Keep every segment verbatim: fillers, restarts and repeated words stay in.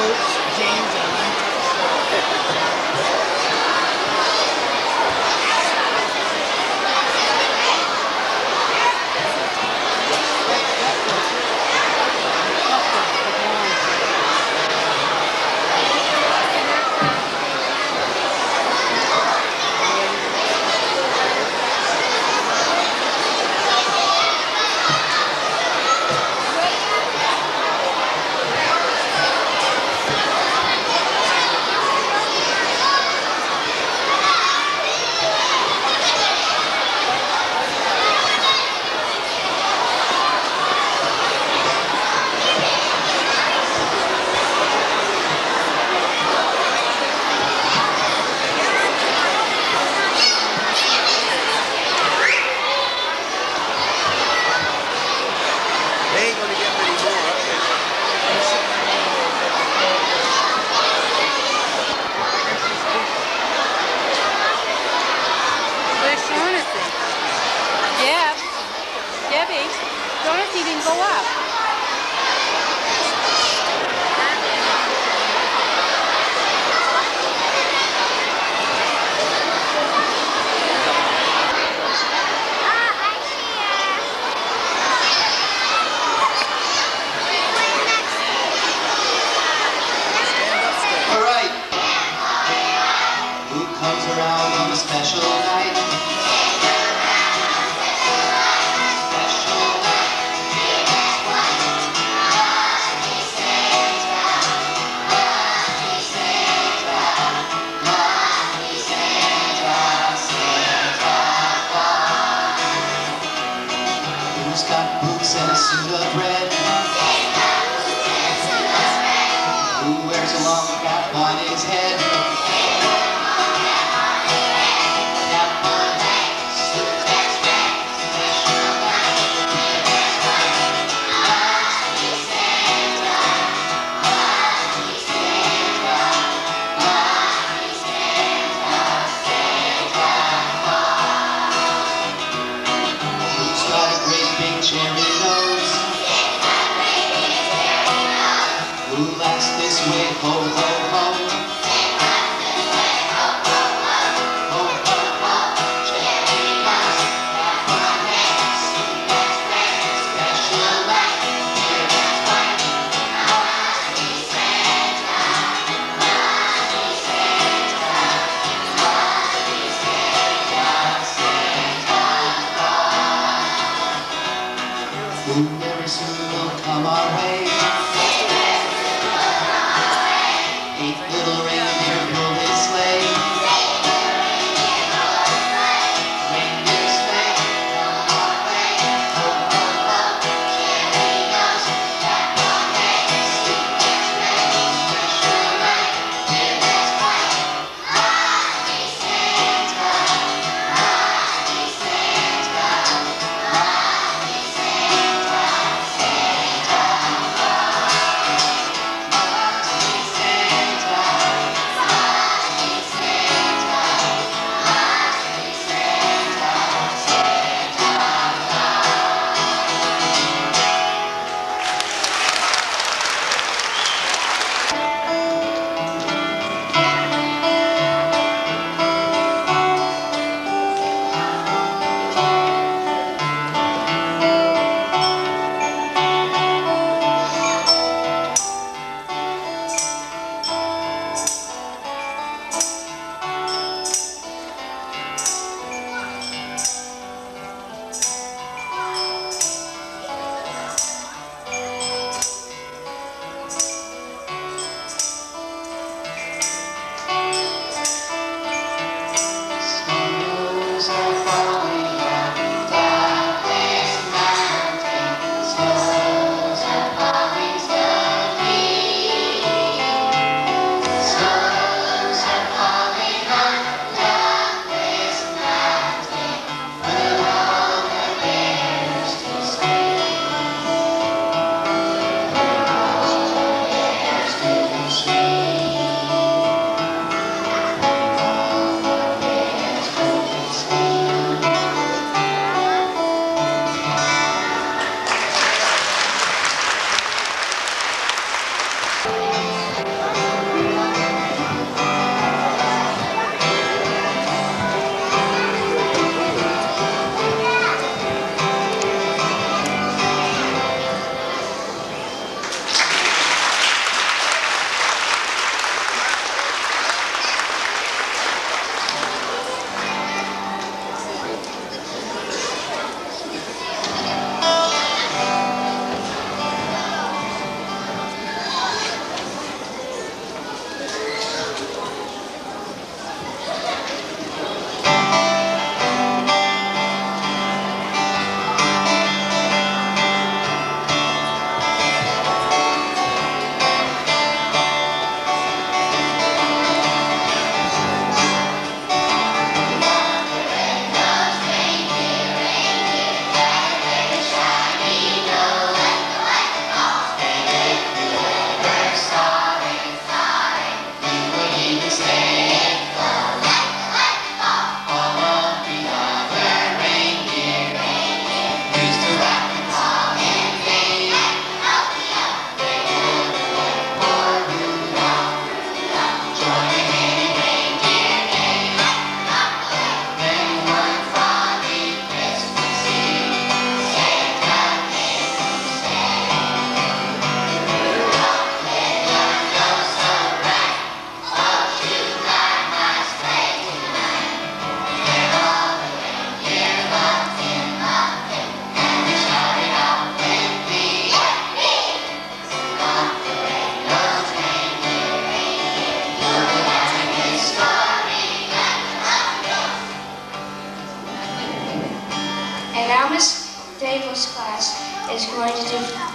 Coach James Allen. Who very soon will come our way. Who very soon will come our way.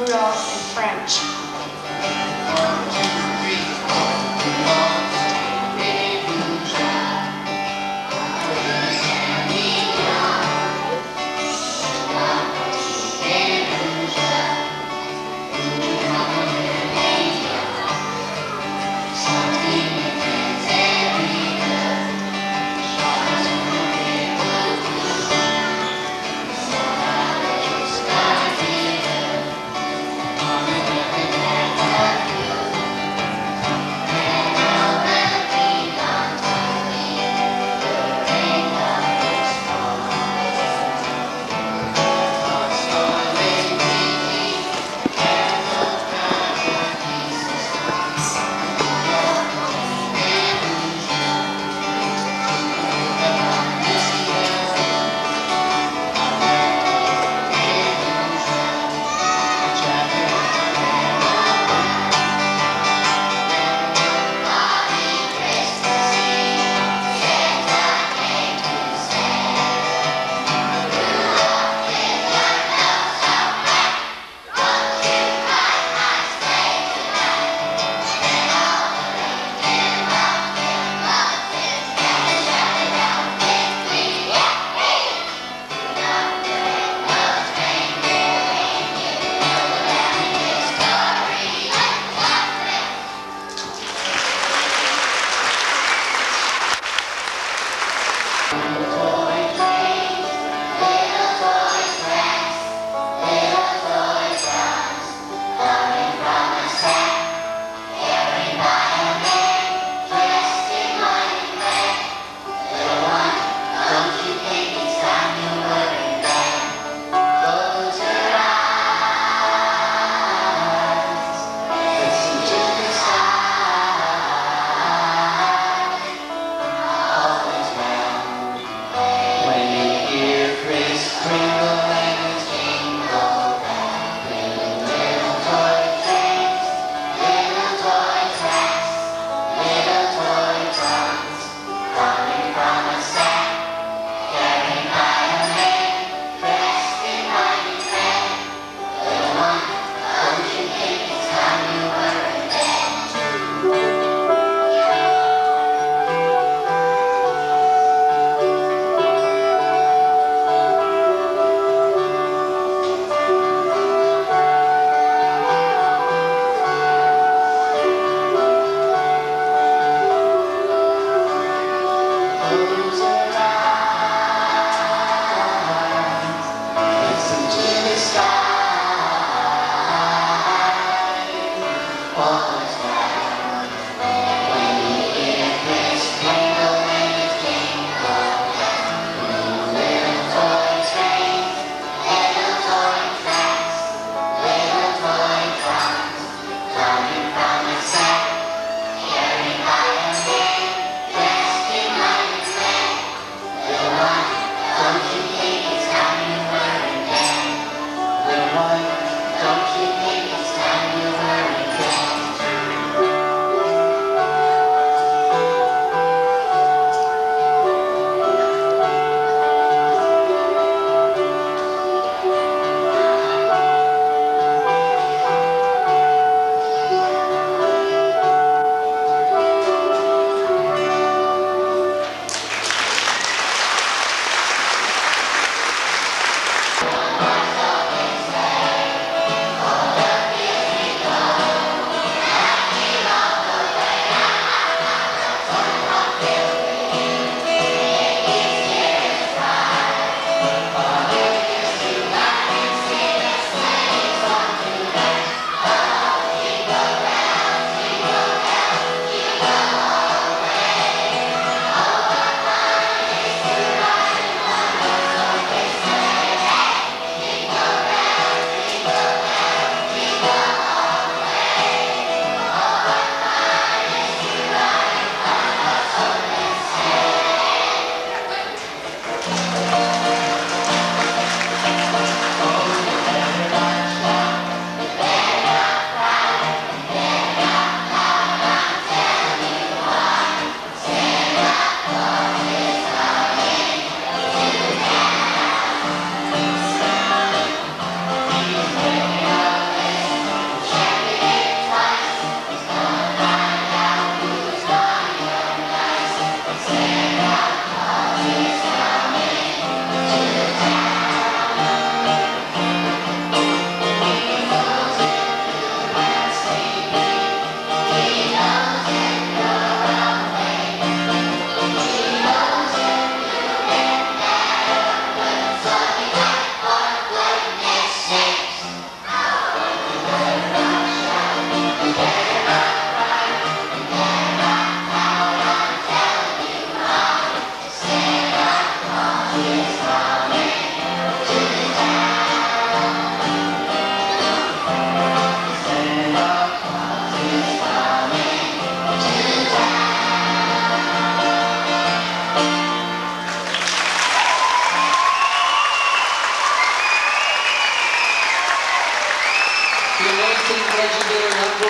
Rudolph and French. Thank you.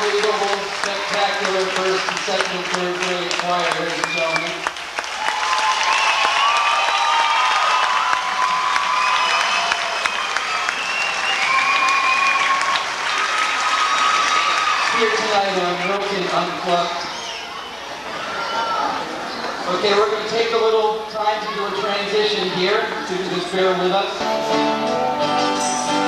unbelievable, spectacular first and second and third grade choir, ladies and gentlemen. Here tonight on Broken Unplugged. Okay, we're going to take a little time to do a transition here, so you can just bear with us. Oh,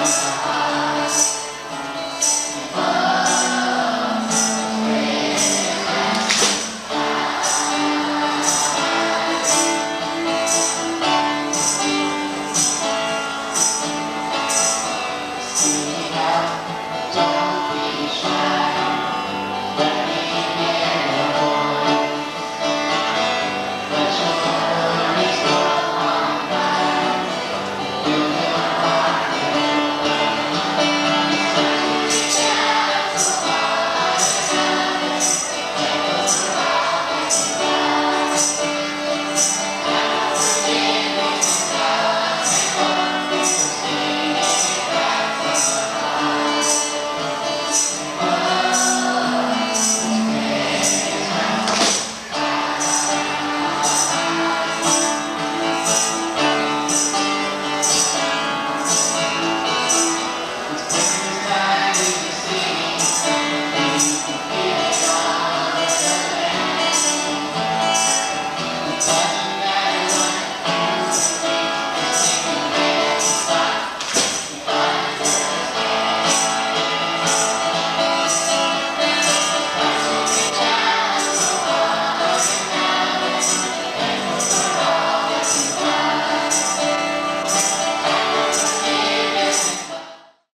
Awesome.